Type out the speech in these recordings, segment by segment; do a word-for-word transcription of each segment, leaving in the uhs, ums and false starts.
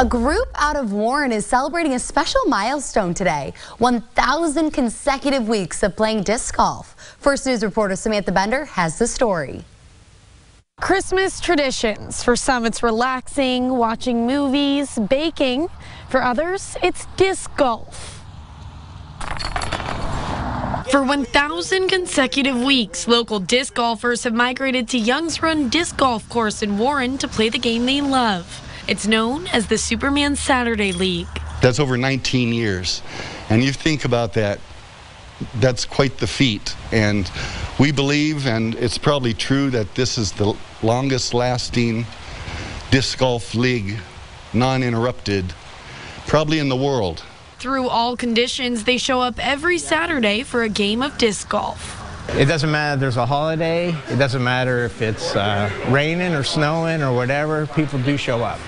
A group out of Warren is celebrating a special milestone today, one thousand consecutive weeks of playing disc golf. First News reporter Samantha Bender has the story. Christmas traditions. For some, it's relaxing, watching movies, baking. For others, it's disc golf. For one thousand consecutive weeks, local disc golfers have migrated to Young's Run Disc Golf Course in Warren to play the game they love. It's known as the Superman Saturday League. That's over nineteen years, and you think about that, that's quite the feat. And we believe, and it's probably true, that this is the longest lasting disc golf league, non-interrupted, probably in the world. Through all conditions, they show up every Saturday for a game of disc golf. It doesn't matter if there's a holiday, it doesn't matter if it's uh, raining or snowing or whatever, people do show up.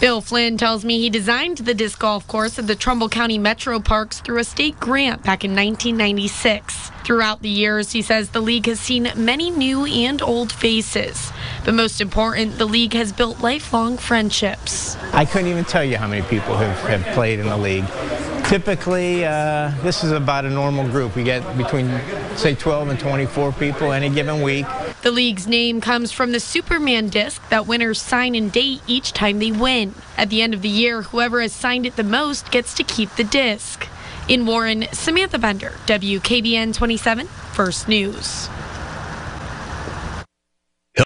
Bill Flynn tells me he designed the disc golf course at the Trumbull County Metro Parks through a state grant back in nineteen ninety-six. Throughout the years, he says the league has seen many new and old faces. But most important, the league has built lifelong friendships. I couldn't even tell you how many people have, have played in the league. Typically, uh, this is about a normal group. We get between, say, twelve and twenty-four people any given week. The league's name comes from the Superman disc that winners sign and date each time they win. At the end of the year, whoever has signed it the most gets to keep the disc. In Warren, Samantha Bender, W K B N twenty-seven, First News.